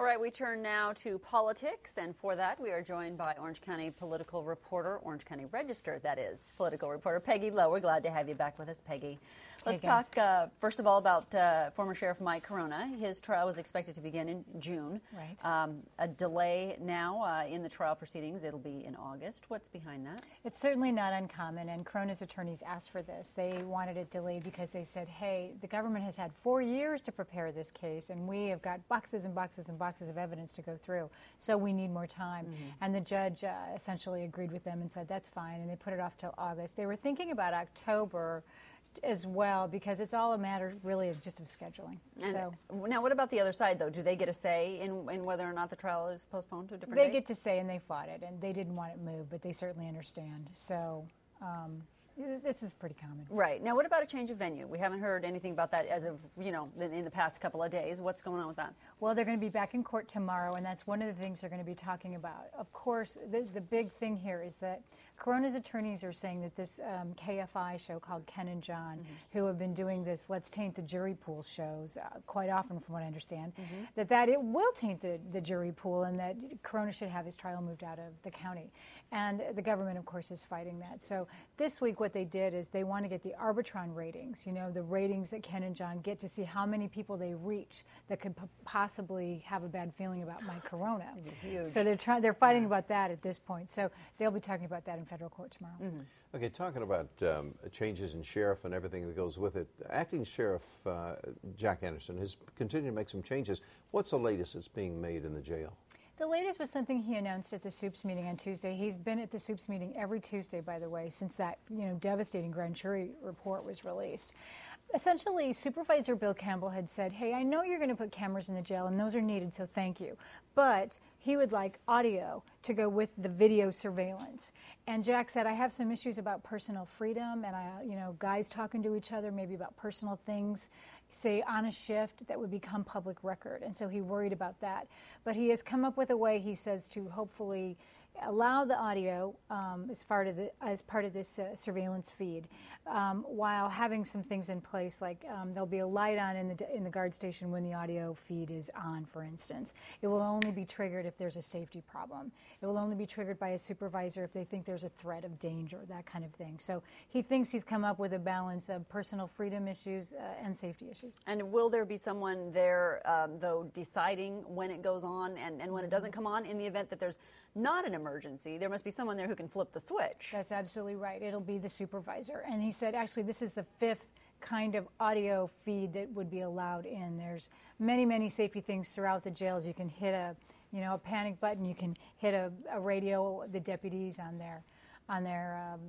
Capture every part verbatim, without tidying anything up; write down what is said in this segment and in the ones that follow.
All right, we turn now to politics, and for that we are joined by Orange County political reporter, Orange County Register, that is, political reporter Peggy Lowe. We're glad to have you back with us, Peggy. Let's hey talk, uh, first of all, about uh, former Sheriff Mike Corona. His trial was expected to begin in June. Right. Um, a delay now uh, in the trial proceedings. It'll be in August. What's behind that? It's certainly not uncommon, and Corona's attorneys asked for this. They wanted it delayed because they said, hey, the government has had four years to prepare this case, and we have got boxes and boxes and boxes of evidence to go through, so we need more time. Mm-hmm. And the judge uh, essentially agreed with them and said that's fine, and they put it off till August. They were thinking about October as well, because it's all a matter really of just of scheduling. And so now, what about the other side, though? Do they get a say in, in whether or not the trial is postponed to a different they date? They get to say, and they fought it, and they didn't want it moved, but they certainly understand. So um, this is pretty common. Right. Now, what about a change of venue? We haven't heard anything about that as of, you know, in the past couple of days. What's going on with that? Well, they're going to be back in court tomorrow, and that's one of the things they're going to be talking about. Of course, the, the big thing here is that Corona's attorneys are saying that this um, K F I show called Ken and John, mm-hmm. who have been doing this Let's Taint the Jury Pool shows uh, quite often, from what I understand, mm-hmm. that, that it will taint the, the jury pool, and that Corona should have his trial moved out of the county. And the government, of course, is fighting that. So this week, what they did is they want to get the Arbitron ratings, you know, the ratings that Ken and John get to see how many people they reach that could p possibly have a bad feeling about Mike Corona. So they're trying, they're fighting about that at this point. So they'll be talking about that in federal court tomorrow. Mm-hmm. Okay, talking about um, changes in sheriff and everything that goes with it, acting sheriff uh, Jack Anderson has continued to make some changes. What's the latest that's being made in the jail? The latest was something he announced at the Supes meeting on Tuesday. He's been at the Supes meeting every Tuesday, by the way, since that, you know, devastating grand jury report was released. Essentially, Supervisor Bill Campbell had said, hey, I know you're going to put cameras in the jail, and those are needed, so thank you. But he would like audio to go with the video surveillance. And Jack said, I have some issues about personal freedom, and I, you know, guys talking to each other, maybe about personal things, say on a shift that would become public record. And so he worried about that. But he has come up with a way, he says, to hopefully allow the audio um, as, part of the, as part of this uh, surveillance feed, um, while having some things in place, like um, there'll be a light on in the, in the guard station when the audio feed is on, for instance. It will only be triggered if there's a safety problem. It will only be triggered by a supervisor if they think there's a threat of danger, that kind of thing. So he thinks he's come up with a balance of personal freedom issues uh, and safety issues. And will there be someone there, um, though, deciding when it goes on and, and when it doesn't come on, in the event that there's not an emergency? Emergency, there must be someone there who can flip the switch. That's absolutely right. It'll be the supervisor. And he said, actually, this is the fifth kind of audio feed that would be allowed in. There's many, many safety things throughout the jails. You can hit a, you know, a panic button. You can hit a, a radio, the deputies on their, on their um,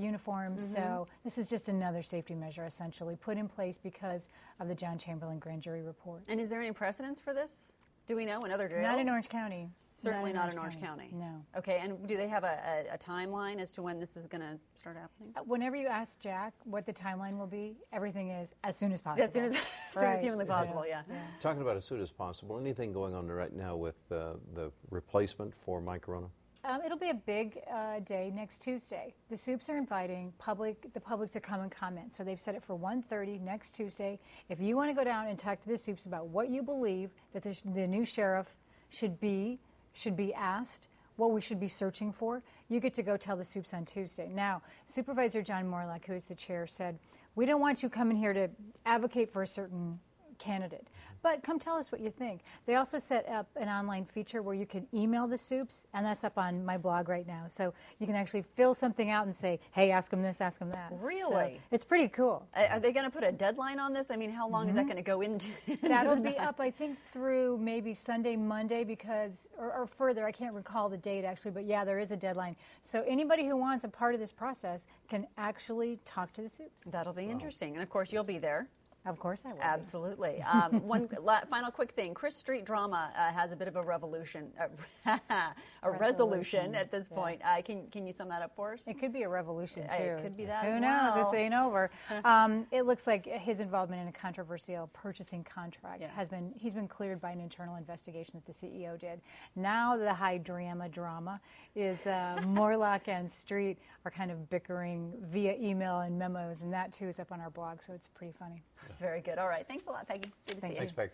uniforms. Mm-hmm. So this is just another safety measure, essentially, put in place because of the John Chamberlain grand jury report. And is there any precedence for this? Do we know in other jails? Not in Orange County. Certainly not in Orange County. No. Okay, and do they have a, a, a timeline as to when this is going to start happening? Whenever you ask Jack what the timeline will be, everything is as soon as possible. As soon as, as, soon as humanly possible, yeah. Yeah. yeah. Talking about as soon as possible, anything going on right now with uh, the replacement for Mike Corona? Um, it'll be a big uh, day next Tuesday. The Supes are inviting public, the public to come and comment. So they've set it for one thirty next Tuesday. If you want to go down and talk to the Supes about what you believe that the, the new sheriff should be, should be asked, what we should be searching for, you get to go tell the Supes on Tuesday. Now, Supervisor John Moorlach, who is the chair, said, we don't want you coming here to advocate for a certain candidate, but come tell us what you think. They also set up an online feature where you can email the Supes, and that's up on my blog right now. So you can actually fill something out and say, hey, ask them this, ask them that. Really? So it's pretty cool. Are they going to put a deadline on this? I mean, how long mm-hmm. is that going to go into? That'll be up, I think, through maybe Sunday, Monday, because, or, or further, I can't recall the date actually, but yeah, there is a deadline. So anybody who wants a part of this process can actually talk to the Supes. That'll be wow. interesting. And of course, you'll be there. Of course I will. Absolutely. Um, one la final quick thing. Chris Street drama uh, has a bit of a revolution, uh, a resolution, resolution at this point. Yeah. Uh, can can you sum that up for us? It could be a revolution too. It could be that. Who as knows? Well. This ain't over. um, it looks like his involvement in a controversial purchasing contract yeah. has been he's been cleared by an internal investigation that the C E O did. Now the high drama drama is uh, Moorlach and Street are kind of bickering via email and memos, and that too is up on our blog, so it's pretty funny. Very good. All right. Thanks a lot, Peggy. Good to Thank see you. Thanks, Peg.